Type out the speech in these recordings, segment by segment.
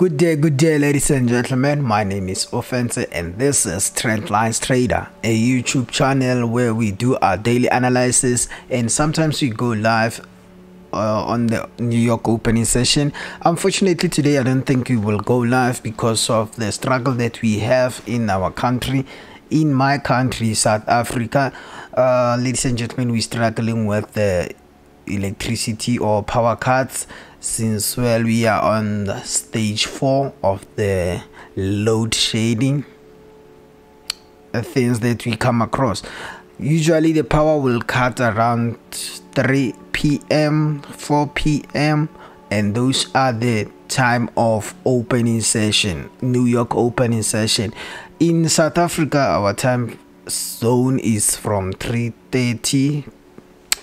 Good day, ladies and gentlemen. My name is Ofense and this is Trendlines Trader, a YouTube channel where we do our daily analysis and sometimes we go live on the New York opening session. Unfortunately, today I don't think we will go live because of the struggle that we have in our country. In my country, South Africa, ladies and gentlemen, we're struggling with the electricity or power cuts since, well, we are on the stage 4 of the load shedding things that we come across. Usually the power will cut around 3 p.m. 4 p.m. and those are the time of opening session, New York opening session. In South Africa, our time zone is from 3:30.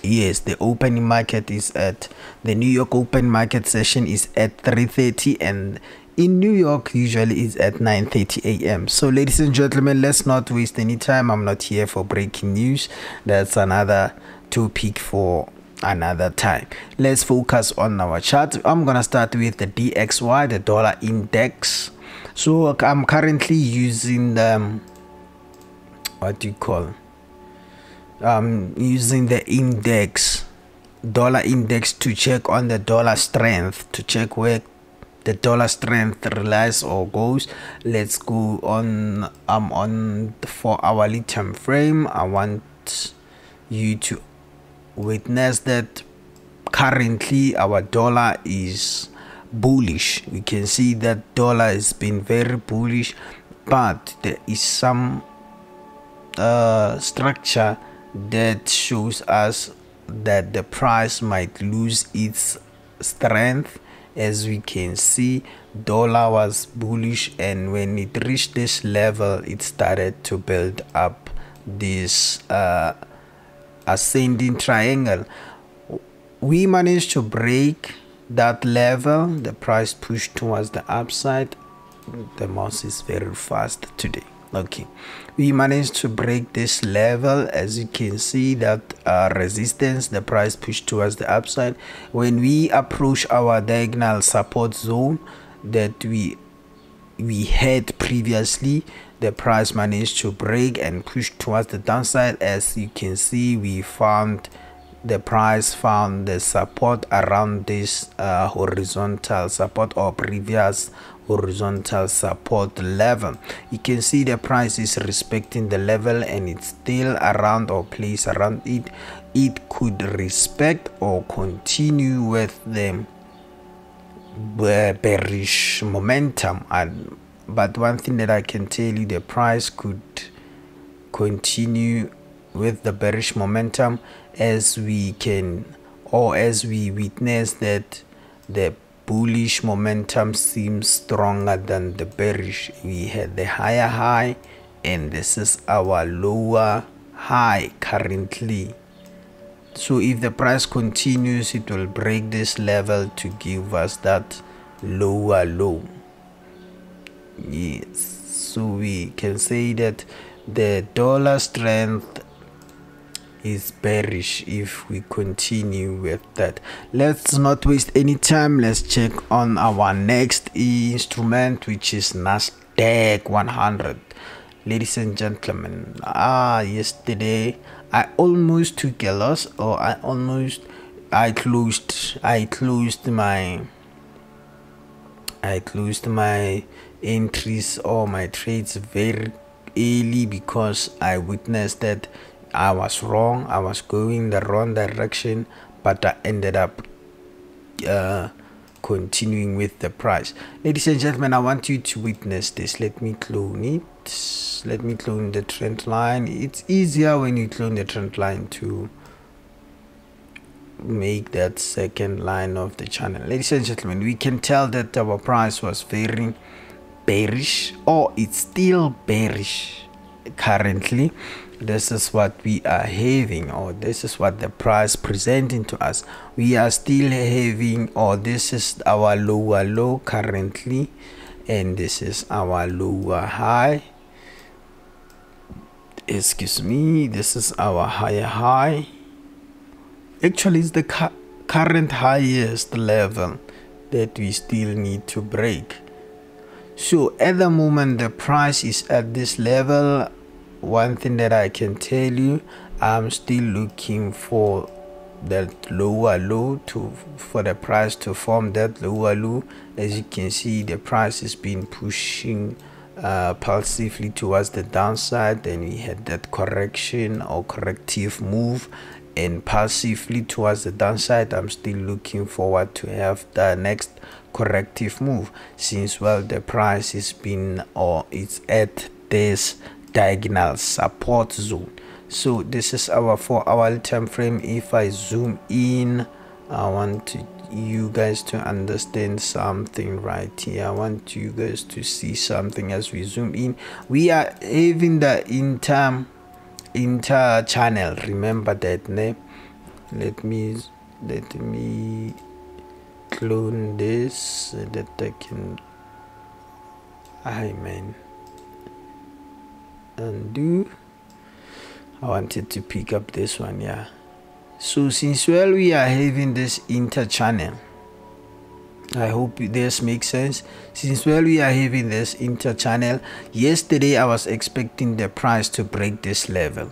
Yes, the opening market is at the New York open market session is at 3:30 and in New York usually is at 9:30 a.m. So ladies and gentlemen, let's not waste any time. I'm not here for breaking news. That's another topic for another time. Let's focus on our chart. I'm gonna start with the DXY, the dollar index. So I'm currently using the using the index, dollar index, to check on the dollar strength, to check where the dollar strength relies or goes. Let's go on. I'm on the 4-hourly time frame. I want you to witness that currently our dollar is bullish. You can see that dollar has been very bullish, but there is some structure that shows us that the price might lose its strength. As we can see, dollar was bullish and when it reached this level it started to build up this ascending triangle. We managed to break that level. The price pushed towards the upside. The mouse is very fast today. Okay, we managed to break this level. As you can see, that resistance, the price pushed towards the upside. When we approach our diagonal support zone that we had previously, the price managed to break and push towards the downside. As you can see, we found the price found the support around this horizontal support or previous horizontal support level. You can see the price is respecting the level and it's still around or placed around it. It could respect or continue with the bearish momentum, but one thing that I can tell you, the price could continue with the bearish momentum, as we can or as we witness that the bullish momentum seems stronger than the bearish. We had the higher high and this is our lower high currently. So if the price continues, it will break this level to give us that lower low. Yes, so we can say that the dollar strength is bearish if we continue with that. Let's not waste any time. Let's check on our next instrument, which is Nasdaq 100. Ladies and gentlemen, yesterday I almost took a loss, or I closed my entries or my trades very early because I witnessed that I was wrong. I was going the wrong direction, but I ended up continuing with the price. Ladies and gentlemen, I want you to witness this. Let me clone it. Let me clone the trend line. It's easier when you clone the trend line to make that second line of the channel. Ladies and gentlemen, we can tell that our price was very bearish, or it's still bearish currently. This is what we are having, or this is what the price presenting to us. We are still having, or this is our lower low currently and this is our lower high. Excuse me, this is our higher high. Actually, it's the current highest level that we still need to break. So at the moment the price is at this level. One thing that I can tell you, I'm still looking for that lower low for the price to form that lower low. As you can see, the price has been pushing passively towards the downside, and we had that correction or corrective move, and passively towards the downside. I'm still looking forward to have the next corrective move, since well the price has been, or it's at this diagonal support zone. So this is our 4-hour time frame. If I zoom in, I want you guys to understand something right here. I want you guys to see something. As we zoom in, we are having the inter channel, remember that name. Let me clone this so that I can undo. I wanted to pick up this one, yeah. So since well we are having this inter channel, I hope this makes sense. Since well we are having this inter channel, yesterday I was expecting the price to break this level,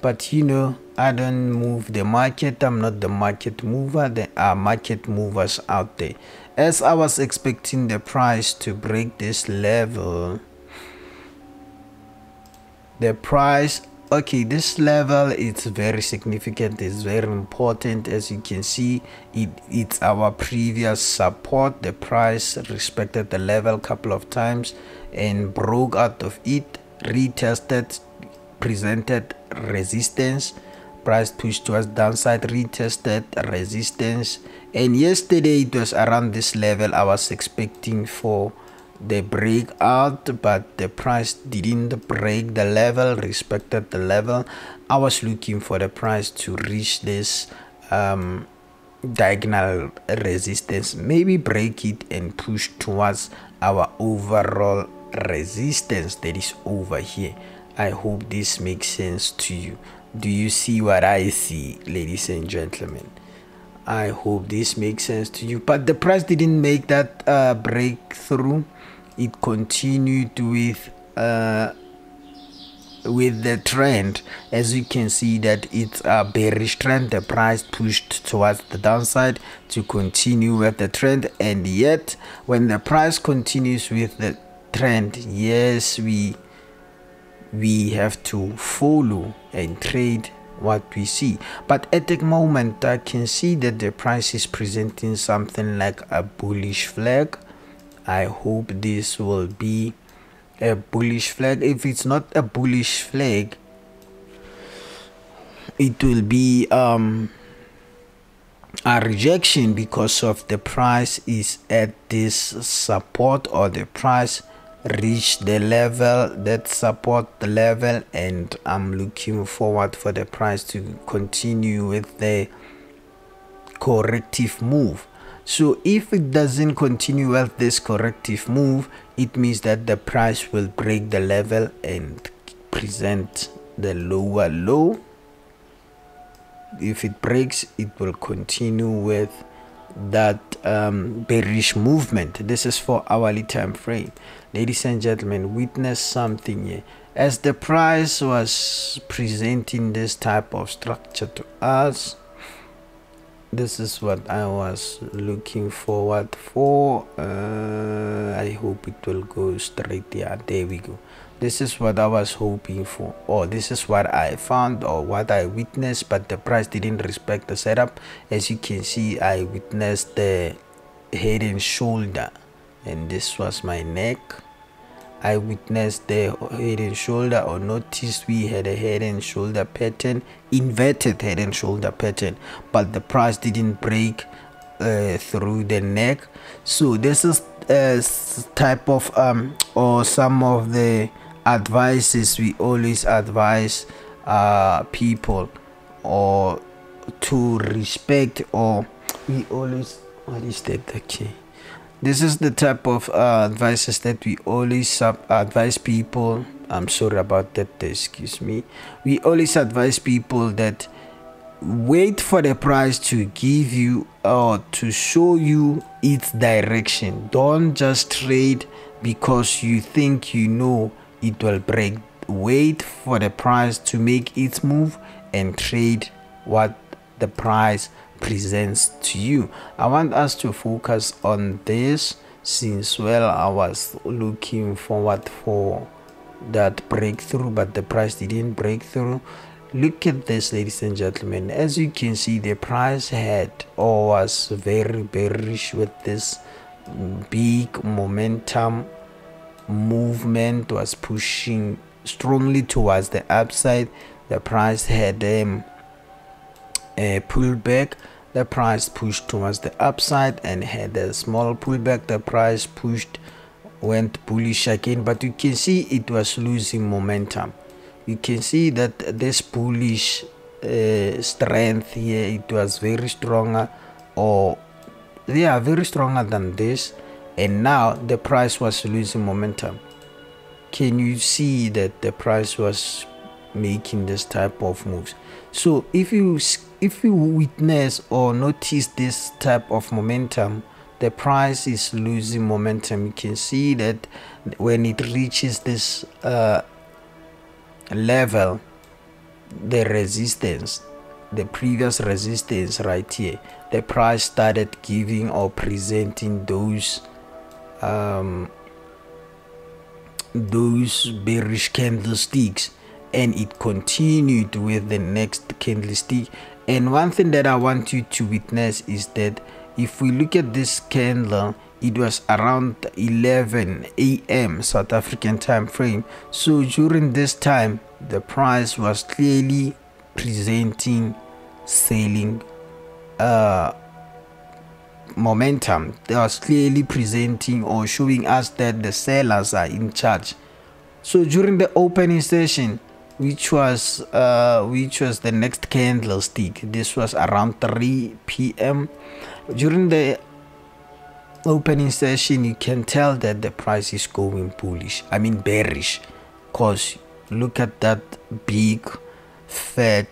but you know, I don't move the market. I'm not the market mover. There are market movers out there. As I was expecting the price to break this level, the price, okay, this level, it's very significant, it's very important. As you can see, it's our previous support. The price respected the level a couple of times and broke out of it, retested, presented resistance. Price pushed towards downside, retested resistance, and yesterday it was around this level I was expecting for the breakout, but the price didn't break the level, respected the level. I was looking for the price to reach this diagonal resistance, maybe break it and push towards our overall resistance that is over here. I hope this makes sense to you. Do you see what I see, ladies and gentlemen? I hope this makes sense to you. But the price didn't make that breakthrough. It continued with the trend. As you can see that it's a bearish trend. The price pushed towards the downside to continue with the trend, and yet when the price continues with the trend, yes, we have to follow and trade what we see. But at the moment I can see that the price is presenting something like a bullish flag. I hope this will be a bullish flag. If it's not a bullish flag, it will be a rejection, because of the price is at this support, or the price reach the level that support the level, and I'm looking forward for the price to continue with the corrective move. So if it doesn't continue with this corrective move, it means that the price will break the level and present the lower low. If it breaks, it will continue with that bearish movement. This is 4-hourly time frame, ladies and gentlemen. Witness something here. As the price was presenting this type of structure to us, this is what I was looking forward for. I hope it will go straight there. There we go. This is what I was hoping for, or this is what I found, or what I witnessed. But the price didn't respect the setup. As you can see, I witnessed the head and shoulder, and this was my neck. I witnessed the head and shoulder, or noticed we had a head and shoulder pattern, inverted head and shoulder pattern, but the price didn't break through the neck. So this is type of or some of the advices we always advise people, or to respect, or we always, what is that? Okay, this is the type of advices that we always advise people. I'm sorry about that, excuse me. We always advise people that wait for the price to give you or to show you its direction. Don't just trade because you think you know it will break. Wait for the price to make its move and trade what the price presents to you. I want us to focus on this since, well, I was looking forward for that breakthrough, but the price didn't break through. Look at this, ladies and gentlemen. As you can see, the price had or was very bearish with this big momentum movement, was pushing strongly towards the upside. The price had a pullback. The price pushed towards the upside and had a small pullback. The price pushed, went bullish again, but you can see it was losing momentum. You can see that this bullish strength here, it was very stronger, or they are very stronger than this, and now the price was losing momentum. Can you see that the price was making this type of moves? So if you witness or notice this type of momentum, the price is losing momentum. You can see that when it reaches this level, the resistance, the previous resistance right here, the price started giving or presenting those bearish candlesticks, and it continued with the next candlestick. And one thing that I want you to witness is that if we look at this candle, it was around 11 AM South African time frame. So during this time, the price was clearly presenting selling momentum. They was clearly presenting or showing us that the sellers are in charge. So during the opening session, which was the next candlestick, this was around 3 PM during the opening session, you can tell that the price is going bullish, I mean bearish, because look at that big fat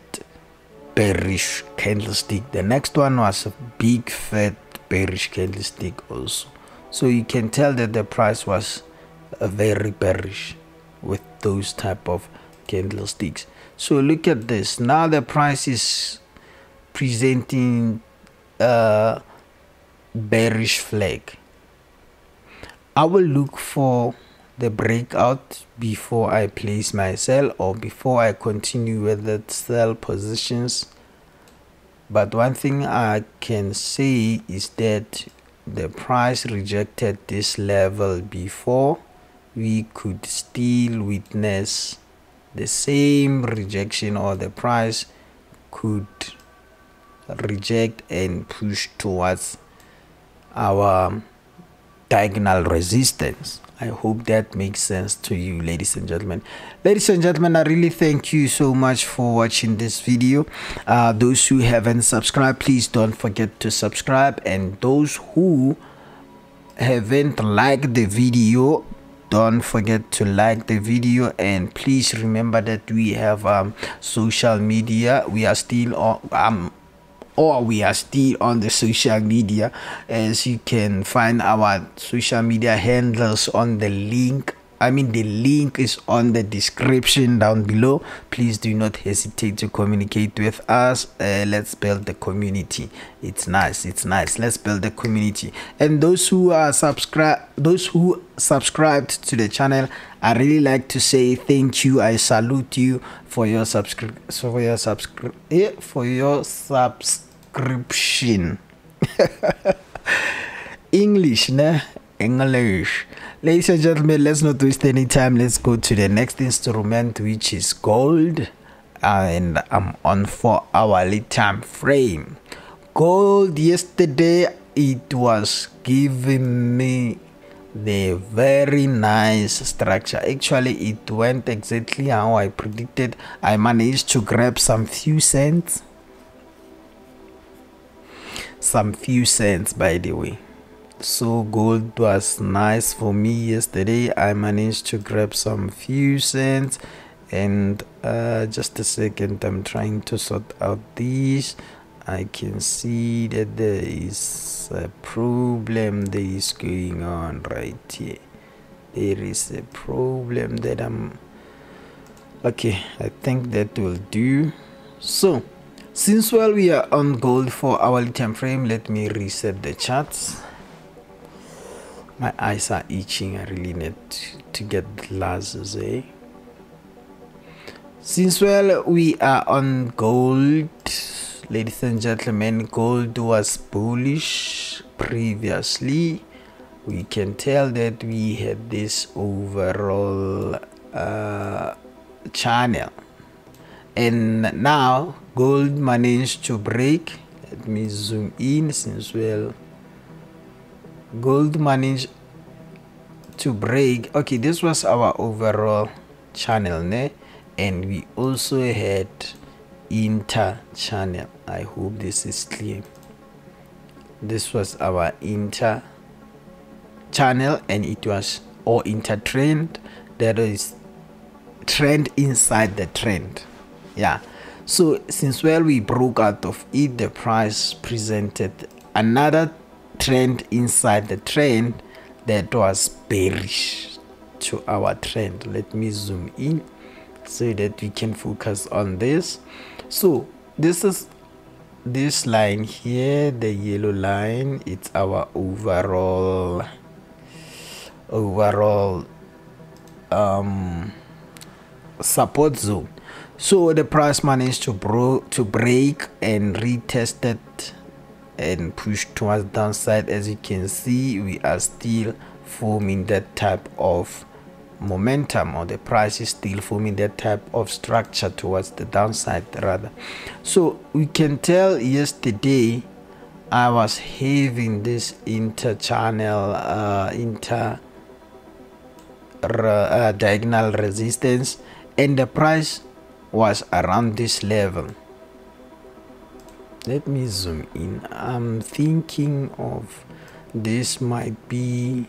bearish candlestick. The next one was a big fat bearish candlestick also. So you can tell that the price was very bearish with those type of candlesticks. So look at this, now the price is presenting bearish flag. I will look for the breakout before I place my sell or before I continue with the sell positions. But one thing I can say is that the price rejected this level before. We could still witness the same rejection, or the price could reject and push towards our diagonal resistance. I hope that makes sense to you, ladies and gentlemen. Ladies and gentlemen, I really thank you so much for watching this video. Those who haven't subscribed, please don't forget to subscribe, and those who haven't liked the video, don't forget to like the video. And please remember that we have social media. We are still on the social media, as you can find our social media handles on the link. I mean, the link is on the description down below. Please do not hesitate to communicate with us. Let's build the community. It's nice, it's nice. Let's build the community. And those who subscribed to the channel, I really like to say thank you. I salute you for your subscription. English, nah? English. Ladies and gentlemen, let's not waste any time. Let's go to the next instrument, which is gold, and I'm on 4-hourly time frame. Gold yesterday, it was giving me the very nice structure. Actually, it went exactly how I predicted. I managed to grab some few cents, by the way. So gold was nice for me yesterday. I managed to grab some few cents, and just a second, I'm trying to sort out these. I can see that there is a problem that is going on right here. There is a problem that I'm okay, I think that will do. So since while we are on gold for our time frame, let me reset the charts. My eyes are itching. I really need to get glasses, eh? Since well we are on gold, ladies and gentlemen, gold was bullish previously. We can tell that we had this overall channel, and now gold managed to break. Let me zoom in. Since well, gold managed to break. Okay, this was our overall channel, né? And we also had inter channel. I hope this is clear. This was our inter channel, and it was or inter trend. There is trend inside the trend. Yeah. So since well we broke out of it, the price presented another trend inside the trend that was bearish to our trend. Let me zoom in so that we can focus on this. So this is this line here, the yellow line. It's our overall support zone. So the price managed to break and retested and push towards downside. As you can see, we are still forming that type of momentum, or the price is still forming that type of structure towards the downside rather. So we can tell yesterday I was having this inter-channel diagonal resistance, and the price was around this level. Let me zoom in. I'm thinking of this might be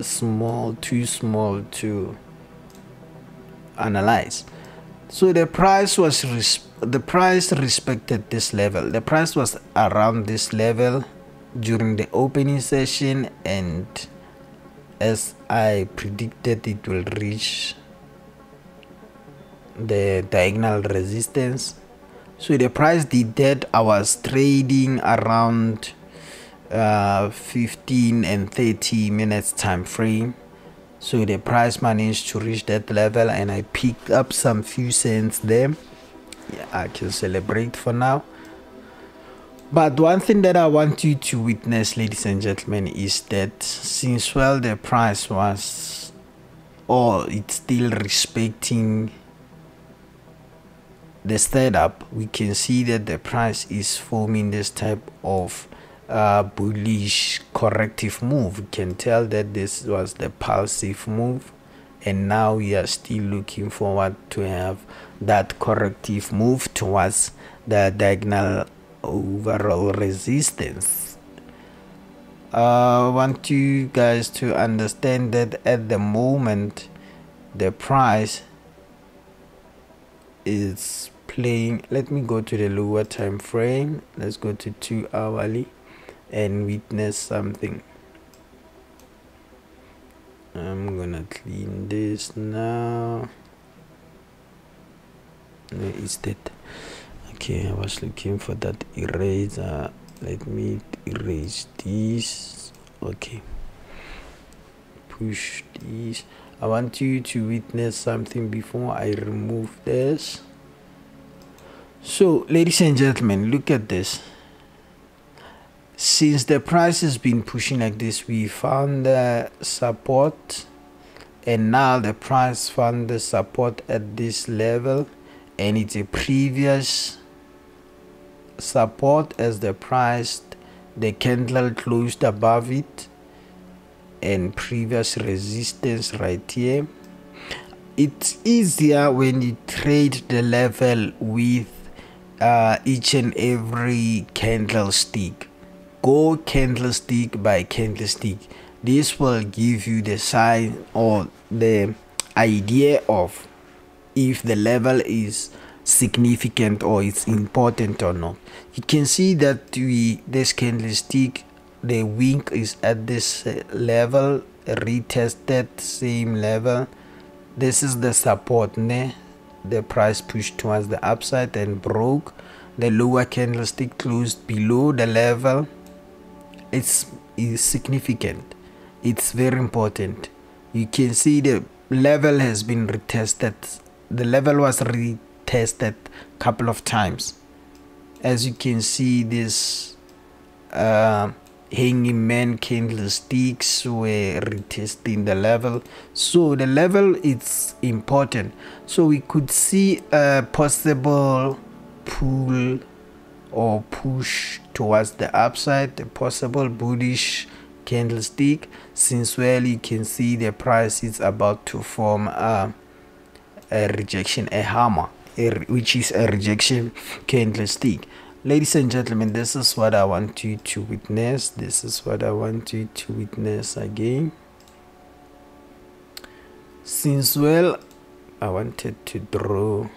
small, too small to analyze. So the price respected this level. The price was around this level during the opening session, and as I predicted, it will reach the diagonal resistance. So the price did that. I was trading around 15 and 30 minutes time frame. So the price managed to reach that level, and I picked up some few cents there. Yeah, I can celebrate for now. But one thing that I want you to witness, ladies and gentlemen, is that since well the price was, or it's still respecting the setup, we can see that the price is forming this type of bullish corrective move. We can tell that this was the pulsive move, and now we are still looking forward to have that corrective move towards the diagonal overall resistance. I want you guys to understand that at the moment the price is playing. Let me go to the lower time frame. Let's go to 2 hourly and witness something. I'm gonna clean this now. Where is that? Okay, I was looking for that eraser. Let me erase this. Okay, push this. I want you to witness something before I remove this. So ladies and gentlemen, look at this. Since the price has been pushing like this, we found the support, and now the price found the support at this level, and it's a previous support as the price, the candle closed above it, and previous resistance right here. It's easier when you trade the level with each and every candlestick. Go candlestick by candlestick. This will give you the sign or the idea of if the level is significant or it's important or not. You can see that this candlestick, the wick is at this level, retested same level. This is the support, né? The price pushed towards the upside and broke. The lower candlestick closed below the level. It's significant, it's very important. You can see the level has been retested. The level was retested a couple of times. As you can see, this hanging man candlesticks were retesting the level, so the level is important. So we could see a possible pull or push towards the upside, a possible bullish candlestick, since well you can see the price is about to form a rejection, a hammer, which is a rejection candlestick. Ladies and gentlemen, this is what I want you to witness. This is what I want you to witness again. Since well, I wanted to draw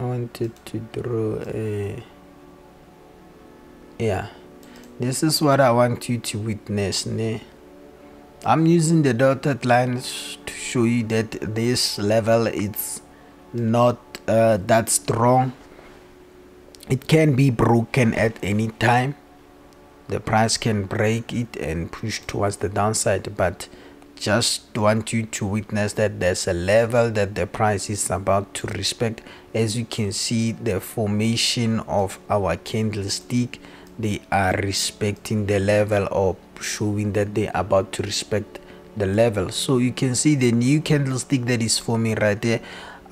a, yeah, this is what I want you to witness, né? I'm using the dotted lines to show you that this level is not that strong. It can be broken at any time. The price can break it and push towards the downside, but just want you to witness that there's a level that the price is about to respect. As you can see, the formation of our candlestick, they are respecting the level or showing that they are about to respect the level. So you can see the new candlestick that is forming right there.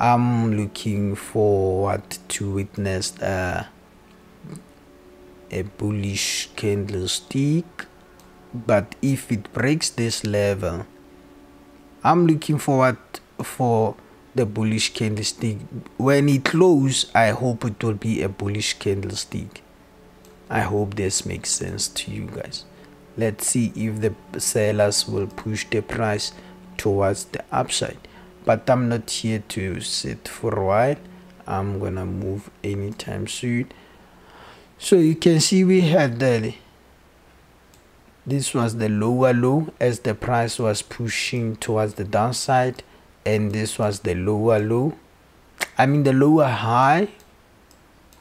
I'm looking forward to witness a bullish candlestick, but if it breaks this level, I'm looking forward for the bullish candlestick. When it closes, I hope it will be a bullish candlestick. I hope this makes sense to you guys. Let's see if the sellers will push the price towards the upside. But I'm not here to sit for a while. I'm gonna move anytime soon. So you can see we had that this was the lower low as the price was pushing towards the downside, and this was the lower low, I mean the lower high,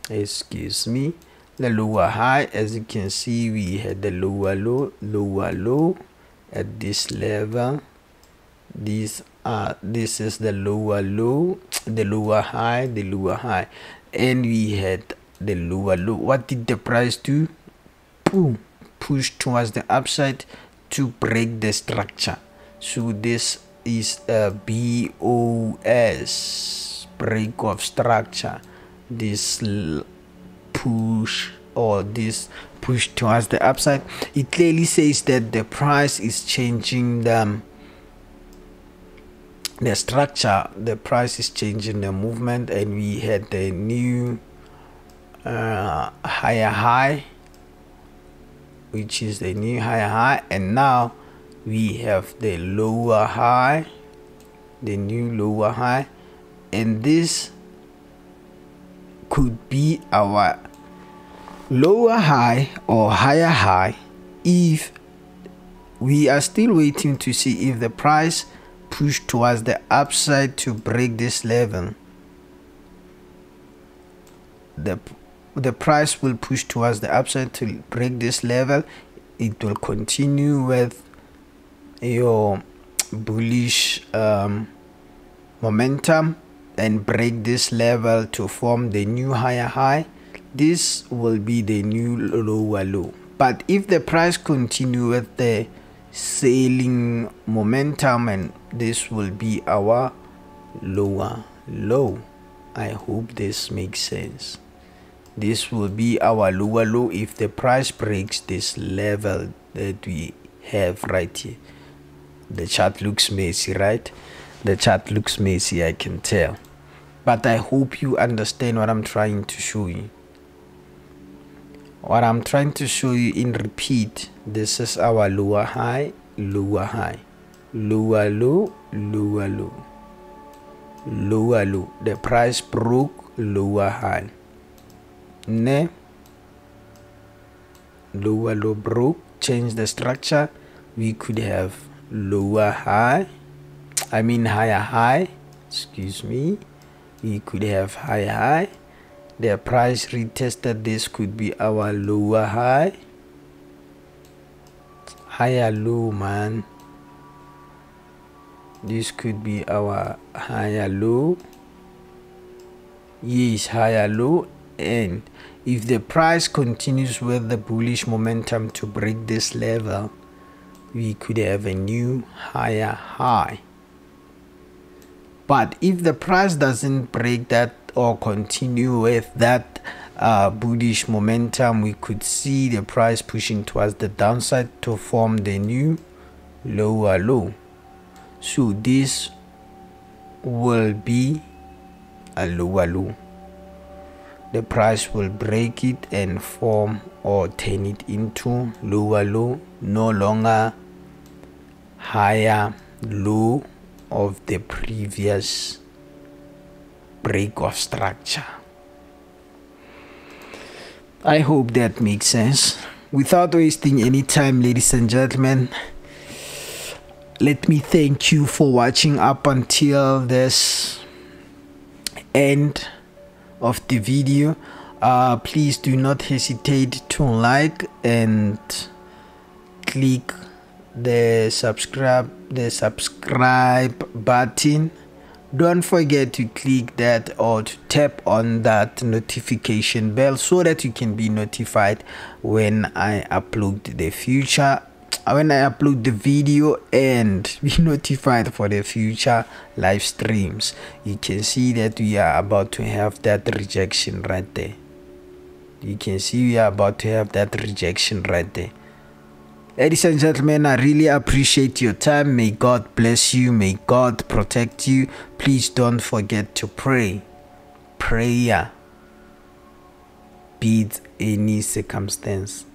excuse me, the lower high. As you can see, we had the lower low at this level. This is the lower low, the lower high, the lower high, and we had the lower low. What did the price do? Boom, push towards the upside to break the structure. So this is a BOS, break of structure. This push, or this push towards the upside, it clearly says that the price is changing the structure, the price is changing the movement. And we had the new higher high, which is the new higher high, and now we have the lower high, the new lower high, and this could be our lower high or higher high if we are still waiting to see if the price push towards the upside to break this level. The price will push towards the upside to break this level. It will continue with your bullish momentum and break this level to form the new higher high. This will be the new lower low. But if the price continue with the sailing momentum, and this will be our lower low. I hope this makes sense. This will be our lower low if the price breaks this level that we have right here. The chart looks messy, right? The chart looks messy, I can tell, but I hope you understand what I'm trying to show you. What I'm trying to show you in repeat, this is our lower high, lower low, lower low, lower low. The price broke lower high. Ne, lower low broke. Change the structure. We could have lower high. I mean higher high. Excuse me. We could have higher high. The price retested. This could be our lower high. Higher low, man. This could be our higher low. Yes, higher low. And if the price continues with the bullish momentum to break this level, we could have a new higher high. But if the price doesn't break that or continue with that bullish momentum, we could see the price pushing towards the downside to form the new lower low. So this will be a lower low. The price will break it and form or turn it into lower low, no longer higher low of the previous break of structure. I hope that makes sense. Without wasting any time, ladies and gentlemen, let me thank you for watching up until this end of the video. Please do not hesitate to like and click the subscribe button. Don't forget to click that or to tap on that notification bell so that you can be notified when I upload the video and be notified for the future live streams. You can see that we are about to have that rejection right there. Ladies and gentlemen, I really appreciate your time. May God bless you. May God protect you. Please don't forget to pray. Prayer beats any circumstance.